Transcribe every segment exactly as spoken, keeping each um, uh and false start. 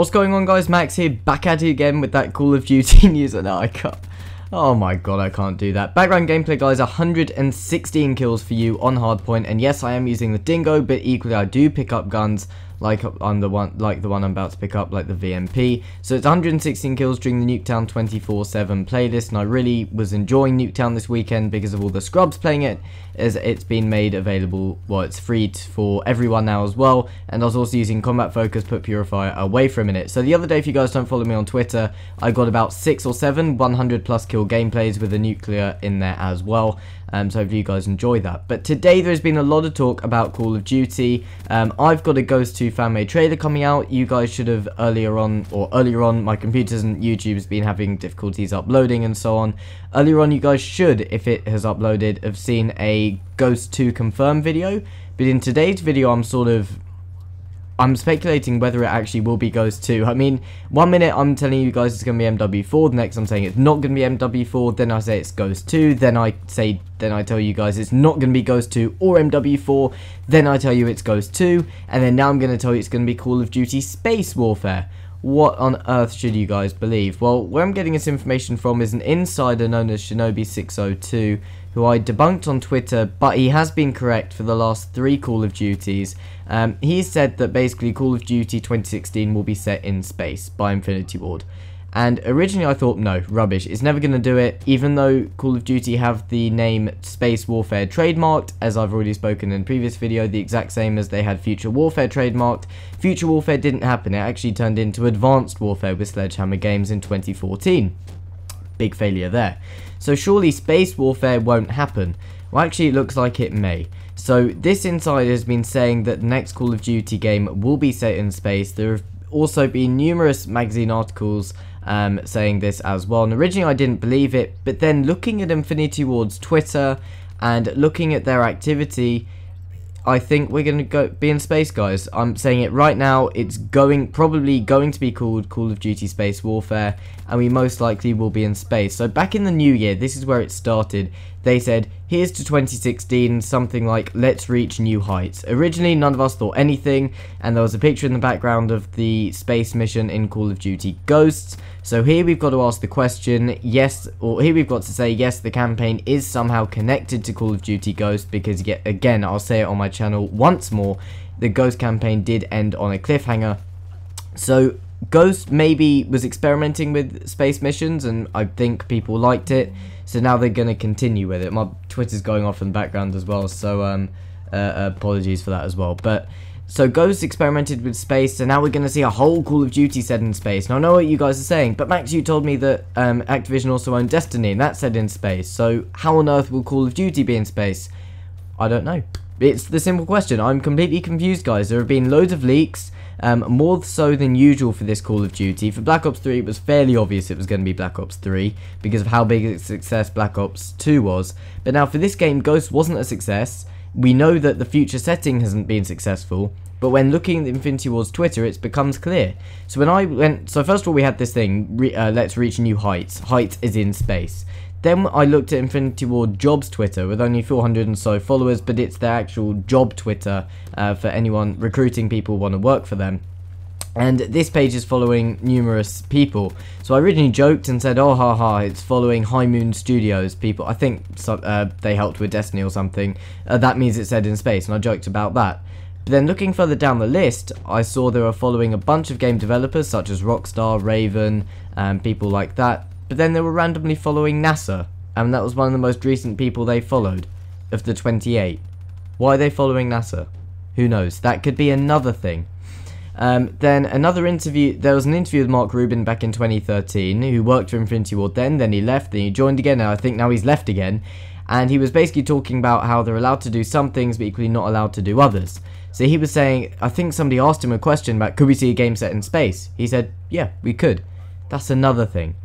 What's going on, guys? Max here, back at it again with that Call of Duty news. No, I can't. Oh my god, I can't do that. Background gameplay, guys, one hundred sixteen kills for you on hardpoint, and yes, I am using the Dingo, but equally I do pick up guns like on the one like the one I'm about to pick up, like the V M P. So it's one hundred sixteen kills during the Nuketown twenty-four seven playlist, and I really was enjoying Nuketown this weekend because of all the scrubs playing it, as it's been made available, well, it's free for everyone now as well, and I was also using Combat Focus, put Purifier away for a minute. So the other day, if you guys don't follow me on Twitter, I got about six or seven one hundred plus kills gameplays with a nuclear in there as well, um, so hopefully you guys enjoy that. But today there's been a lot of talk about Call of Duty. um, I've got a Ghost two fan-made trailer coming out. You guys should have earlier on, or earlier on, my computers and YouTube's been having difficulties uploading and so on. Earlier on you guys should, if it has uploaded, have seen a Ghost two confirmed video, but in today's video I'm sort of I'm speculating whether it actually will be Ghost two. I mean, one minute I'm telling you guys it's going to be M W four, the next I'm saying it's not going to be M W four, then I say it's Ghost two, then I say, then I tell you guys it's not going to be Ghost two or M W four, then I tell you it's Ghost two, and then now I'm going to tell you it's going to be Call of Duty Space Warfare. What on earth should you guys believe? Well, where I'm getting this information from is an insider known as Shinobi six oh two, who I debunked on Twitter, but he has been correct for the last three Call of Duties. Um, he said that basically Call of Duty twenty sixteen will be set in space by Infinity Ward. And originally I thought, no, rubbish, it's never going to do it, even though Call of Duty have the name Space Warfare trademarked, as I've already spoken in a previous video, the exact same as they had Future Warfare trademarked. Future Warfare didn't happen, it actually turned into Advanced Warfare with Sledgehammer Games in twenty fourteen. Big failure there. So surely Space Warfare won't happen. Well, actually it looks like it may. So this insider has been saying that the next Call of Duty game will be set in space. There have also been numerous magazine articles Um, saying this as well, and originally I didn't believe it, but then looking at Infinity Ward's Twitter and looking at their activity, I think we're going to go be in space, guys. I'm saying it right now, it's going probably going to be called Call of Duty Space Warfare, and we most likely will be in space. So back in the new year, this is where it started. They said, here's to twenty sixteen, something like, let's reach new heights. Originally, none of us thought anything, and there was a picture in the background of the space mission in Call of Duty Ghosts. So here we've got to ask the question, yes, or here we've got to say, yes, the campaign is somehow connected to Call of Duty Ghosts, because yet again, I'll say it on my channel once more, the Ghost campaign did end on a cliffhanger. So Ghost maybe was experimenting with space missions, and I think people liked it, so now they're going to continue with it. My Twitter's going off in the background as well, so um, uh, apologies for that as well. But so Ghost experimented with space, so now we're going to see a whole Call of Duty set in space. Now I know what you guys are saying, but Max, you told me that um, Activision also owned Destiny, and that's set in space, so how on earth will Call of Duty be in space? I don't know. It's the simple question. I'm completely confused, guys. There have been loads of leaks, um, more so than usual for this Call of Duty. For Black Ops three, it was fairly obvious it was going to be Black Ops three because of how big a success Black Ops two was. But now for this game, Ghost wasn't a success. We know that the future setting hasn't been successful. But when looking at Infinity Ward's Twitter, it becomes clear. So when I went, so first of all, we had this thing, re, uh, let's reach new heights. Heights is in space. Then I looked at Infinity Ward Jobs Twitter with only four hundred and so followers, but it's their actual job Twitter uh, for anyone recruiting people who want to work for them. And this page is following numerous people. So I originally joked and said, oh ha ha, it's following High Moon Studios people. I think so, uh, they helped with Destiny or something. Uh, that means it's set in space, and I joked about that. But then looking further down the list, I saw they were following a bunch of game developers such as Rockstar, Raven, and people like that. But then they were randomly following NASA, and that was one of the most recent people they followed, of the twenty-eight. Why are they following NASA? Who knows? That could be another thing. Um, then another interview, there was an interview with Mark Rubin back in twenty thirteen, who worked for Infinity Ward then, then he left, then he joined again, and I think now he's left again. And he was basically talking about how they're allowed to do some things, but equally not allowed to do others. So he was saying, I think somebody asked him a question about, could we see a game set in space? He said, yeah, we could. That's another thing.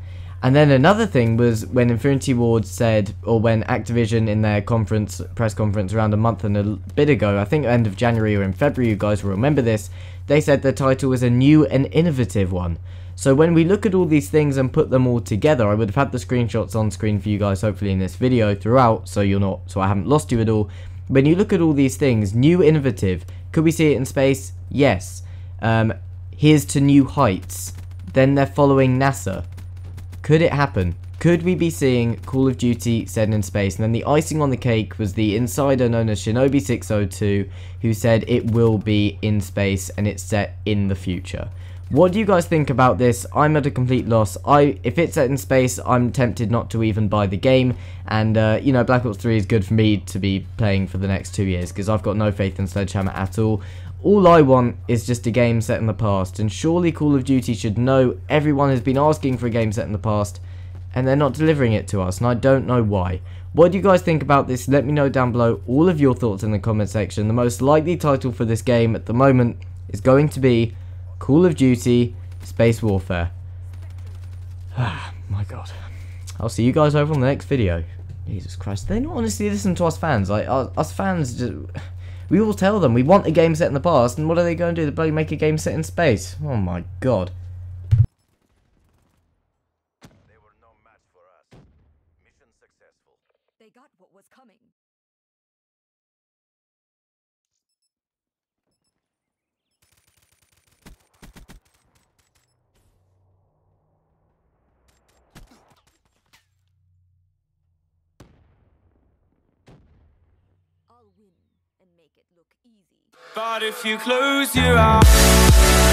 And then another thing was when Infinity Ward said, or when Activision in their conference, press conference around a month and a bit ago, I think end of January or in February, you guys will remember this, they said the title was a new and innovative one. So when we look at all these things and put them all together, I would have had the screenshots on screen for you guys hopefully in this video throughout, so you're not, so I haven't lost you at all. When you look at all these things, new, innovative, could we see it in space? Yes. Um, Here's to new heights. Then they're following NASA. Could it happen? Could we be seeing Call of Duty set in space? And then the icing on the cake was the insider known as Shinobi six oh two, who said it will be in space and it's set in the future. What do you guys think about this? I'm at a complete loss. I, if it's set in space, I'm tempted not to even buy the game. And, uh, you know, Black Ops three is good for me to be playing for the next two years, because I've got no faith in Sledgehammer at all. All I want is just a game set in the past. And surely Call of Duty should know everyone has been asking for a game set in the past, and they're not delivering it to us, and I don't know why. What do you guys think about this? Let me know down below all of your thoughts in the comment section. The most likely title for this game at the moment is going to be Call of Duty Space Warfare. Ah, my god. I'll see you guys over on the next video. Jesus Christ, they don't honestly listen to us fans. Like, us fans, just, we all tell them we want a game set in the past, and what are they going to do? They bloody make a game set in space. Oh my god. They got what was coming. I'll win and make it look easy. But if you close your eyes